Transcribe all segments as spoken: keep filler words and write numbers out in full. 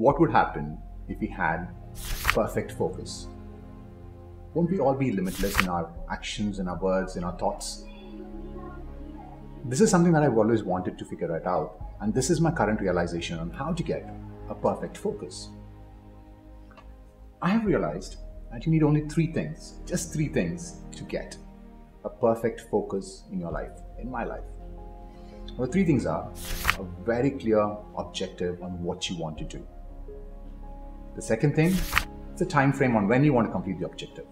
What would happen if we had perfect focus? Won't we all be limitless in our actions, in our words, in our thoughts? This is something that I've always wanted to figure it out, and this is my current realization on how to get a perfect focus. I have realized that you need only three things, just three things, to get a perfect focus in your life, in my life. The three things are a very clear objective on what you want to do. The second thing is a time frame on when you want to complete the objective.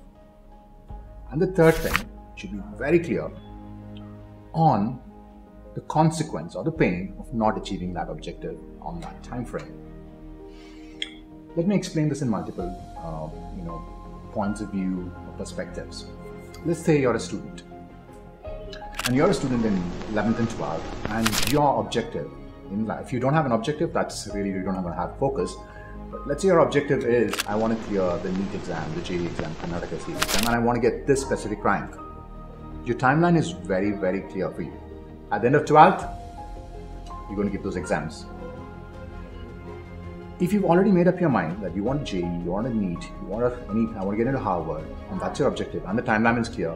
And the third thing should be very clear on the consequence or the pain of not achieving that objective on that time frame. Let me explain this in multiple uh, you know, points of view or perspectives. Let's say you're a student. And you're a student in eleventh and twelfth, and your objective in life, if you don't have an objective, that's really, you don't have to have focus. But let's say your objective is, I want to clear the NEET exam, the J E E exam, Karnataka C E exam, and I want to get this specific rank. Your timeline is very, very clear for you. At the end of twelfth, you're going to give those exams. If you've already made up your mind that you want J E E, you want a NEET, you want a NEET, I want to get into Harvard, and that's your objective, and the timeline is clear,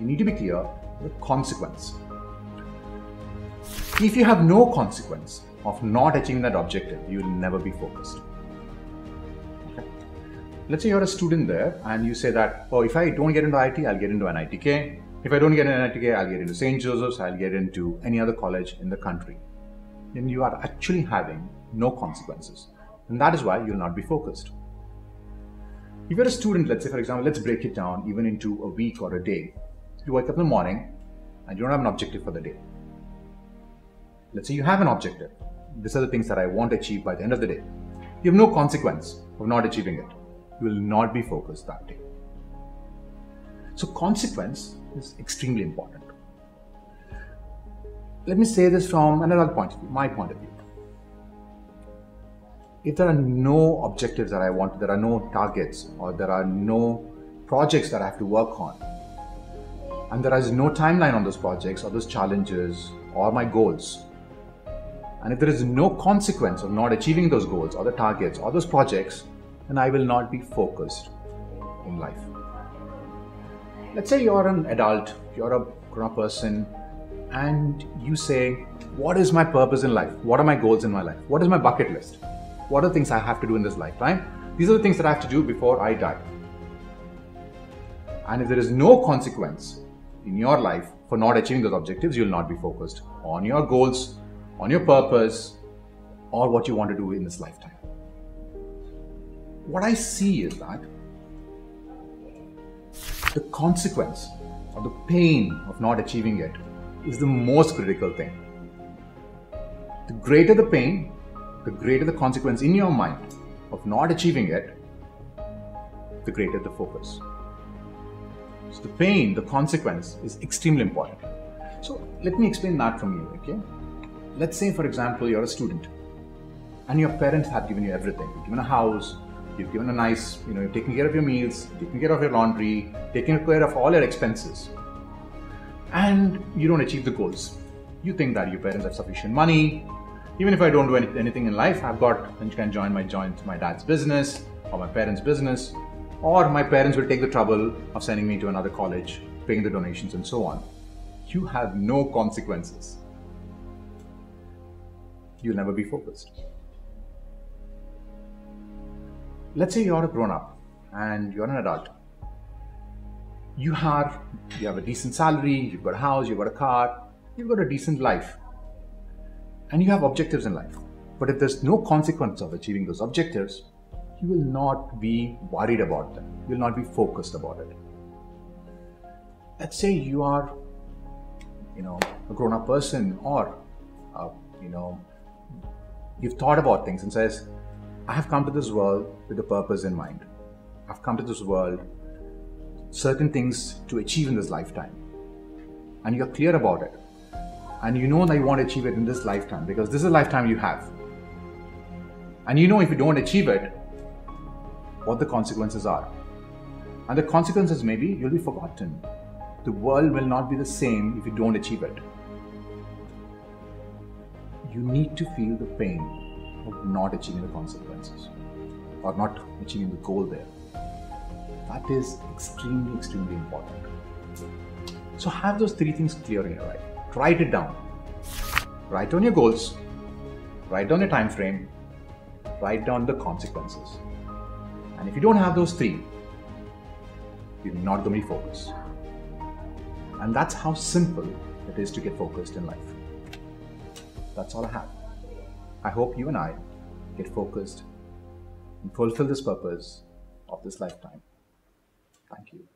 you need to be clear the consequence. If you have no consequence of not achieving that objective, you will never be focused. Okay. Let's say you're a student there and you say that, oh, if I don't get into I I T, I'll get into N I T K. If I don't get into N I T K, I'll get into Saint Joseph's, I'll get into any other college in the country. Then you are actually having no consequences. And that is why you'll not be focused. If you're a student, let's say, for example, let's break it down even into a week or a day. You wake up in the morning and you don't have an objective for the day. Let's say you have an objective. These are the things that I want to achieve by the end of the day. You have no consequence of not achieving it. You will not be focused that day. So consequence is extremely important. Let me say this from another point of view, my point of view. If there are no objectives that I want, there are no targets, or there are no projects that I have to work on, and there is no timeline on those projects or those challenges or my goals, and if there is no consequence of not achieving those goals or the targets or those projects, then I will not be focused in life. Let's say you're an adult, you're a grown-up person, and you say, what is my purpose in life? What are my goals in my life? What is my bucket list? What are the things I have to do in this lifetime? These are the things that I have to do before I die. And if there is no consequence in your life for not achieving those objectives, you will not be focused on your goals, on your purpose, or what you want to do in this lifetime. What I see is that the consequence or the pain of not achieving it is the most critical thing. The greater the pain, the greater the consequence in your mind of not achieving it, the greater the focus. So the pain, the consequence is extremely important. So let me explain that from you, okay? Let's say, for example, you're a student and your parents have given you everything. You've given a house, you've given a nice, you know, you're taking care of your meals, taking care of your laundry, taking care of all your expenses. And you don't achieve the goals. You think that your parents have sufficient money. Even if I don't do any, anything in life, I've got, and you can join my, join my dad's business or my parents' business. Or my parents will take the trouble of sending me to another college, paying the donations and so on. You have no consequences. You'll never be focused. Let's say you're a grown-up and you're an adult. You have, you have a decent salary, you've got a house, you've got a car, you've got a decent life. And you have objectives in life. But if there's no consequence of achieving those objectives, you will not be worried about them. You will not be focused about it. Let's say you are, you know, a grown-up person, or, uh, you know, you've thought about things and says, I have come to this world with a purpose in mind. I've come to this world, certain things to achieve in this lifetime. And you're clear about it. And you know that you want to achieve it in this lifetime, because this is the lifetime you have. And you know if you don't achieve it, what the consequences are. And the consequences may be, you'll be forgotten. The world will not be the same if you don't achieve it. You need to feel the pain of not achieving the consequences or not achieving the goal there. That is extremely, extremely important. So have those three things clear in your mind. Write it down. Write down your goals. Write down your time frame. Write down the consequences. And if you don't have those three, you're not going to be focused. And that's how simple it is to get focused in life. That's all I have. I hope you and I get focused and fulfill this purpose of this lifetime. Thank you.